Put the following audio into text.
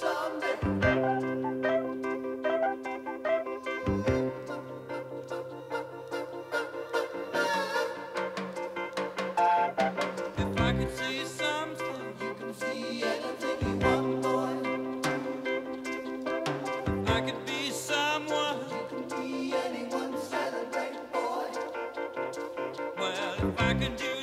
I could do